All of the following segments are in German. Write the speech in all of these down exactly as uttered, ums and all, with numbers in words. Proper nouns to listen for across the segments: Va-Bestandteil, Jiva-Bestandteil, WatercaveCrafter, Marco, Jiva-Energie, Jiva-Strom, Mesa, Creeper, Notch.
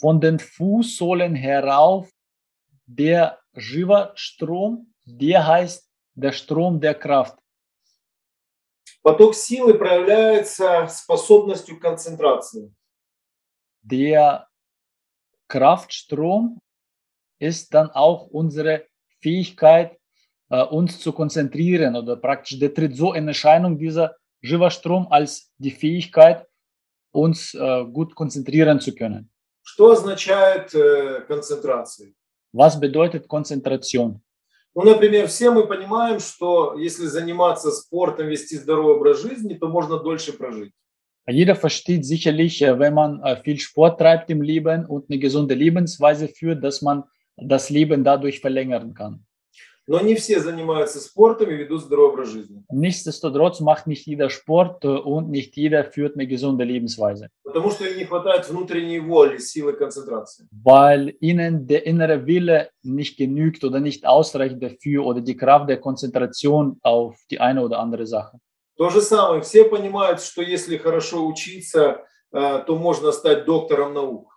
von den Fußsohlen herauf der Jiva-Strom, der heißt der Strom der Kraft. Поток силы проявляется способностью к концентрации. Der Kraftstrom ist dann auch unsere Fähigkeit, uns zu konzentrieren, oder praktisch der tritt so in Erscheinung, dieser Jiva-Strom, als die Fähigkeit, uns gut konzentrieren zu können. Что означает концентрация? Was bedeutet Konzentration? Ну, например, все мы понимаем, что если заниматься спортом, вести здоровый образ жизни, то можно дольше прожить. Jeder versteht sicherlich, wenn man viel Sport treibt im Leben und eine gesunde Lebensweise führt, dass man das Leben dadurch verlängern kann. Но не все занимаются спортом и ведут здоровый образ жизни. Nichtsdestotrotz macht nicht jeder Sport und nicht jeder führt eine gesunde Lebensweise. Потому что им не хватает внутренней воли, силы, концентрации. Weil ihnen der innere Wille nicht genügt oder nicht ausreicht dafür, oder die Kraft der Konzentration auf die eine oder andere Sache. То же самое. Все понимают, что если хорошо учиться, то можно стать доктором наук.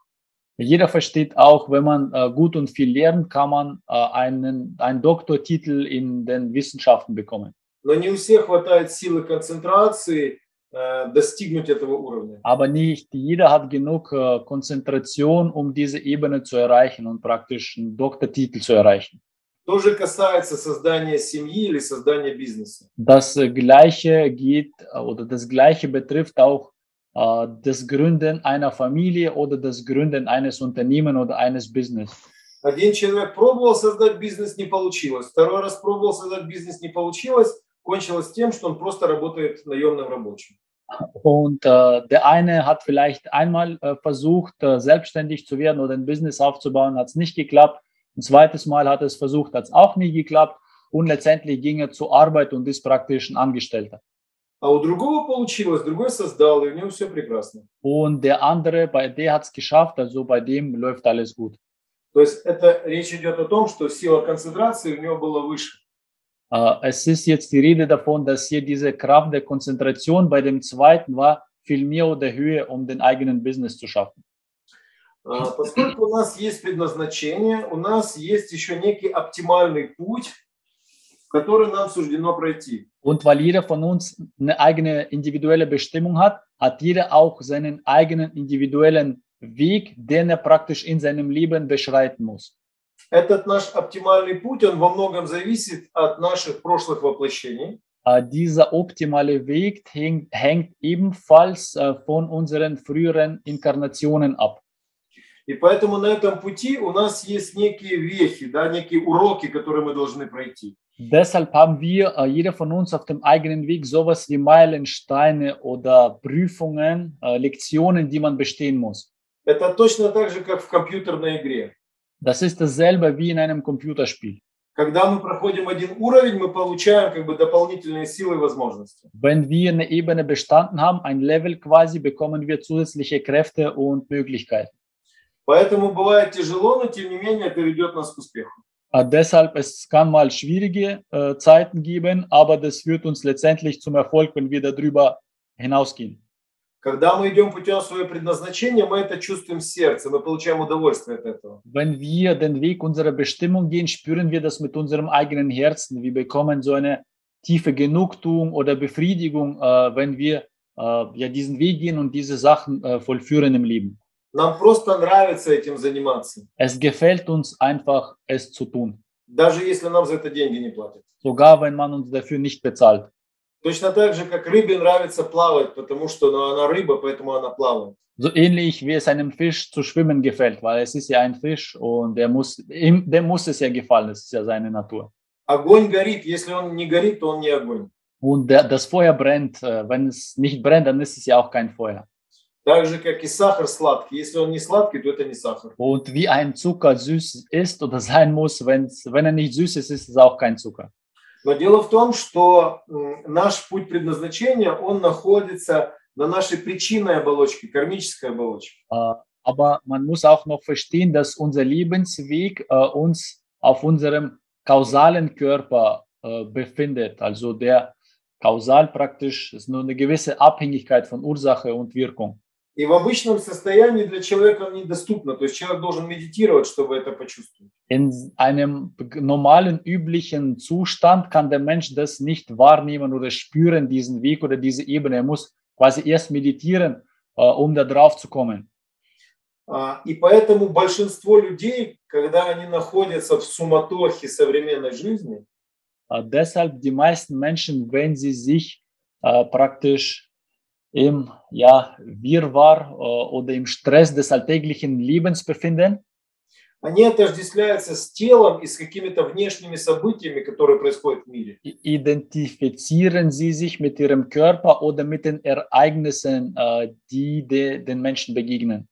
Jeder versteht auch, wenn man äh, gut und viel lernt, kann man äh, einen, einen Doktortitel in den Wissenschaften bekommen. Но не у всех хватает силы концентрации äh, достигнуть этого уровня. Aber nicht jeder hat genug äh, Konzentration, um diese Ebene zu erreichen und praktisch einen Doktortitel zu erreichen. Тоже касается создания семьи или создания бизнеса. Das äh, Gleiche geht äh, oder das Gleiche betrifft auch das Gründen einer Familie oder das Gründen eines Unternehmens oder eines Business. Один человек пробовал создать бизнес, не получилось. Второй раз пробовал создать бизнес, не получилось. Кончилось тем, что он просто работает наемным рабочим. Und äh, der eine hat vielleicht einmal äh, versucht, äh, selbstständig zu werden oder ein Business aufzubauen, hat es nicht geklappt. Ein zweites Mal hat er es versucht, hat es auch nie geklappt. Und letztendlich ging er zur Arbeit und ist praktisch ein Angestellter. А у другого получилось, другой создал, и у него все прекрасно. Und der andere, bei der hat's geschafft, also bei dem läuft alles gut. То есть это речь идет о том, что сила концентрации у него была выше. Uh, es ist jetzt die Rede davon, dass hier diese Kraft der Konzentration bei dem zweiten war viel mehr oder höher, um den eigenen Business zu schaffen. Uh, поскольку у нас есть предназначение, у нас есть еще некий оптимальный путь, который нам суждено пройти. Und weil jeder von uns eine eigene individuelle Bestimmung hat, hat jeder auch seinen eigenen individuellen Weg, den er praktisch in seinem Leben beschreiten muss. Этот наш оптимальный путь, он во многом зависит от наших прошлых воплощений. Uh, dieser optimale Weg hängt, hängt ebenfalls uh, von unseren früheren Inkarnationen ab. И поэтому на этом пути у нас есть некие вехи, да, некие уроки, которые мы должны пройти. Deshalb haben wir, jeder von uns, auf dem eigenen Weg sowas wie Meilensteine oder Prüfungen, Lektionen, die man bestehen muss. Это точно так же, как в компьютерной игре. Das ist dasselbe wie in einem Computerspiel. Когда мы проходим один уровень, мы получаем как бы дополнительные силы и возможности. Wenn wir eine Ebene bestanden haben, ein Level quasi, bekommen wir zusätzliche Kräfte und Möglichkeiten. Поэтому бывает тяжело, но тем не менее это ведет нас к успеху. Uh, deshalb, es kann mal schwierige uh, Zeiten geben, aber das führt uns letztendlich zum Erfolg, wenn wir darüber hinausgehen. Wenn wir den Weg unserer Bestimmung gehen, spüren wir das mit unserem eigenen Herzen. Wir bekommen so eine tiefe Genugtuung oder Befriedigung, uh, wenn wir uh, ja, diesen Weg gehen und diese Sachen uh, vollführen im Leben. Нам просто нравится этим заниматься. Es gefällt uns einfach, es zu tun. Даже если нам за это деньги не платят. Sogar wenn man uns dafür nicht bezahlt. Точно так же, как рыбе нравится плавать, потому что ну, она рыба, поэтому она плавает. So ähnlich wie es einem Fisch zu schwimmen gefällt, weil es ist ja ein Fisch und der muss, ihm, dem muss es ja gefallen, das ist ja seine Natur. Огонь горит, если он не горит, то он не огонь. Und der, das Feuer brennt, wenn es nicht brennt, dann ist es ja auch kein Feuer. Так же, как и сахар сладкий. Если он не сладкий, то это не сахар. Und wie ein Zucker süß ist oder sein muss, wenn wenn er nicht süß ist, ist es auch kein Zucker. Но дело в том, что наш путь предназначения, он находится на нашей причинной оболочке, кармической оболочке. Aber man muss auch noch verstehen, dass unser Lebensweg äh, uns auf unserem kausalen Körper äh, befindet. Also der kausal praktisch ist nur eine gewisse Abhängigkeit von Ursache und Wirkung. И в обычном состоянии для человека недоступно. То есть человек должен медитировать, чтобы это почувствовать. In einem normalen, üblichen Zustand kann der Mensch das nicht wahrnehmen oder spüren, diesen Weg oder diese Ebene. Er muss quasi erst meditieren, um da drauf zu kommen. И поэтому большинство людей, когда они находятся в суматохе современной жизни, deshalb die meisten Menschen, wenn sie sich äh, praktisch im ja, Wirrwarr äh, oder im Stress des alltäglichen Lebens befinden, они отождествляются с телом и с какими-то внешними событиями, которые происходят в мире. Identifizieren sie sich mit ihrem Körper oder mit den Ereignissen, äh, die de, den Menschen begegnen.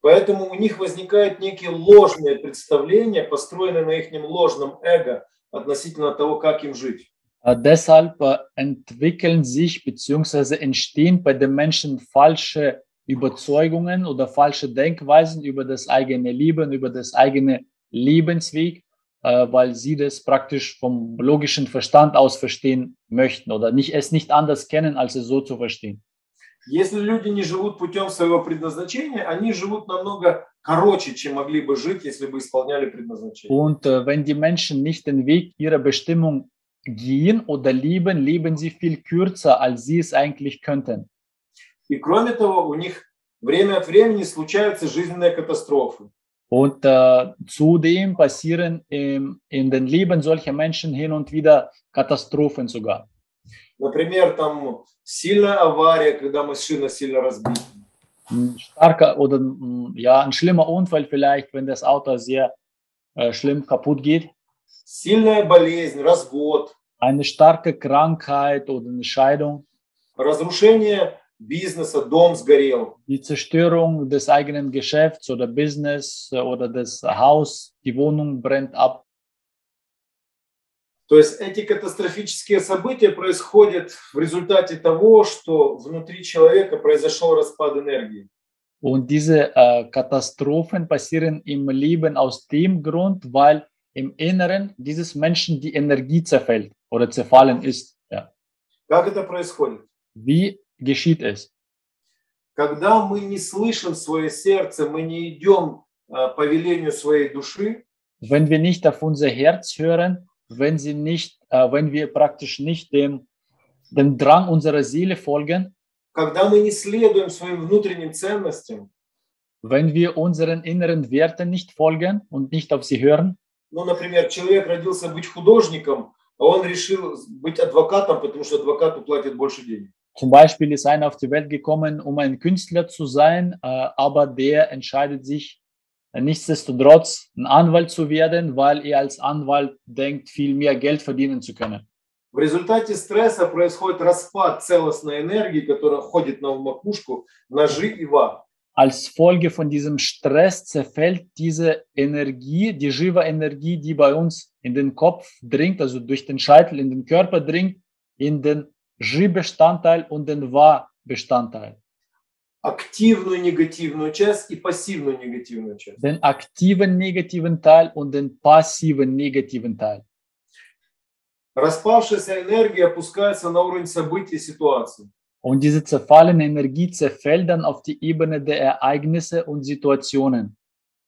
Поэтому у них возникают некие ложные представления, построенные на их ложном эго, относительно того, как им жить. Uh, deshalb uh, entwickeln sich bzw. entstehen bei den Menschen falsche Überzeugungen oder falsche Denkweisen über das eigene Leben, über das eigene Lebensweg, uh, weil sie das praktisch vom logischen Verstand aus verstehen möchten oder nicht, es nicht anders kennen, als es so zu verstehen. Если люди не живут путем своего предназначения, они живут намного короче, чем могли бы жить, если бы исполняли предназначение. Und äh, wenn die Menschen nicht den Weg ihrer Bestimmung gehen oder leben, leben sie viel kürzer, als sie es eigentlich könnten. И кроме того, у них время от времени случаются жизненные катастрофы. Und äh, zudem passieren im, in den Leben solcher Menschen hin und wieder Katastrophen sogar. Например, там сильная авария, когда машина сильно разбита. Starker oder ja, ein schlimmer Unfall vielleicht, wenn das Auto sehr äh, schlimm kaputt geht. Сильная болезнь, развод. Eine starke Krankheit oder eine Scheidung. Разрушение бизнеса, дом сгорел. Die Zerstörung des eigenen Geschäfts oder Business oder des Haus, die Wohnung brennt ab. То есть эти катастрофические события происходят в результате того, что внутри человека произошел распад энергии. Und diese äh, Katastrophen passieren im Leben aus dem Grund, weil im Inneren dieses Menschen die Energie zerfällt oder zerfallen ist. Ja. Как это происходит? Wie geschieht es? Когда мы не слышим свое сердце, мы не идем äh, по велению своей души. Wenn wir nicht auf unser Herz hören, wenn sie nicht, äh, wenn wir praktisch nicht dem, dem Drang unserer Seele folgen, wenn wir unseren inneren Werten nicht folgen und nicht auf sie hören, ну, например, человек родился быть художником, а он решил быть адвокатом, потому что адвокату платят больше денег. Zum Beispiel ist einer auf die Welt gekommen, um ein Künstler zu sein, äh, aber der entscheidet sich, nichtsdestotrotz ein Anwalt zu werden, weil er als Anwalt denkt, viel mehr Geld verdienen zu können. В результате стресса происходит распад целостной энергии, которая входит на макушку, на Жи и Ва. Als Folge von diesem Stress zerfällt diese Energie, die Jiva-Energie, die bei uns in den Kopf dringt, also durch den Scheitel in den Körper dringt, in den Jiva-Bestandteil und den Va-Bestandteil. Активную негативную часть и пассивную негативную часть. Den aktiven negativen Teil und den passiven negativen Teil. Распавшаяся энергия опускается на уровень событий и ситуаций. Und diese zerfallene Energie zerfällt dann auf die Ebene der Ereignisse und Situationen.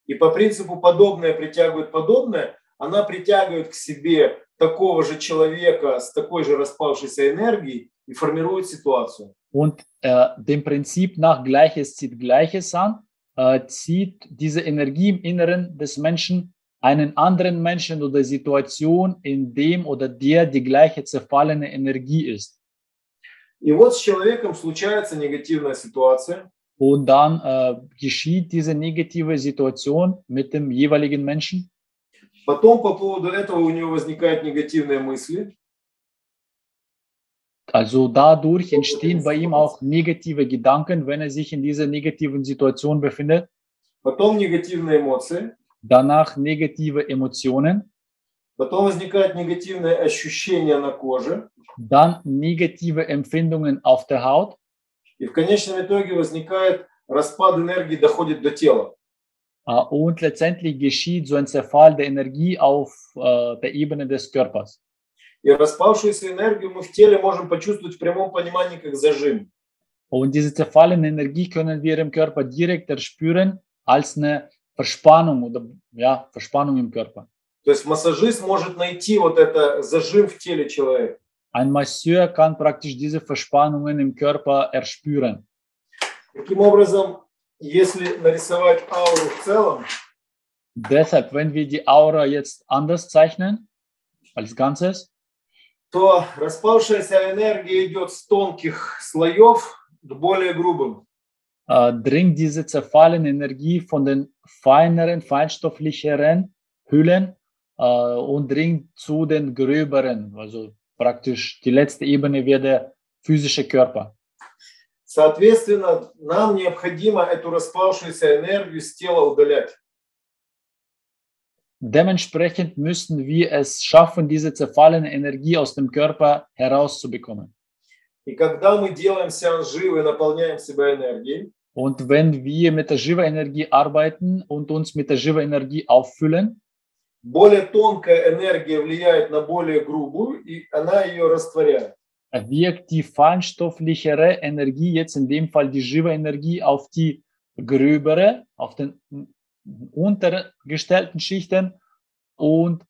И по принципу подобное притягивает подобное, она притягивает к себе такого же человека с такой же распавшейся энергией и формирует ситуацию. Und äh, dem Prinzip nach Gleiches zieht Gleiches an, äh, zieht diese Energie im Inneren des Menschen einen anderen Menschen oder Situation, in dem oder der die gleiche zerfallene Energie ist. И вот с человеком случается негативная ситуация. Und dann äh, geschieht diese negative Situation mit dem jeweiligen Menschen. Потом по поводу этого у него возникают негативные мысли. Also dadurch entstehen bei ihm auch negative Gedanken, wenn er sich in dieser negativen Situation befindet. Потом негативные эмоции. Danach negative Emotionen. Потом возникают негативные ощущения на коже. Dann negative Empfindungen auf der Haut. И в конечном итоге возникает распад энергии, доходит до тела. Und letztendlich geschieht so ein Zerfall der Energie auf äh, der Ebene des Körpers. И распавшуюся энергию мы в теле можем почувствовать в прямом понимании как зажим. Und diese zerfallene Energie können wir im Körper direkt erspüren als eine Verspannung oder ja, Verspannung im Körper. Ein Masseur kann praktisch diese Verspannungen im Körper erspüren. Deshalb, wenn wir die Aura jetzt anders zeichnen, als Ganzes, то распавшаяся энергия идет с тонких слоев к более грубым. Dringt diese zerfallene Energie von den feineren, feinstofflicheren Hüllen uh, und dringt zu den gröberen, also praktisch die letzte Ebene wäre der physische Körper. Соответственно, нам необходимо эту распавшуюся энергию с тела удалять. Dementsprechend müssen wir es schaffen, diese zerfallene Energie aus dem Körper herauszubekommen. Und wenn wir mit der Jiva-Energie arbeiten und uns mit der Jiva-Energie auffüllen, wirkt die feinstofflichere Energie, jetzt in dem Fall die Jiva-Energie, auf die gröbere, auf den untergestellten Schichten und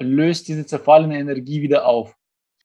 löst diese zerfallene Energie wieder auf.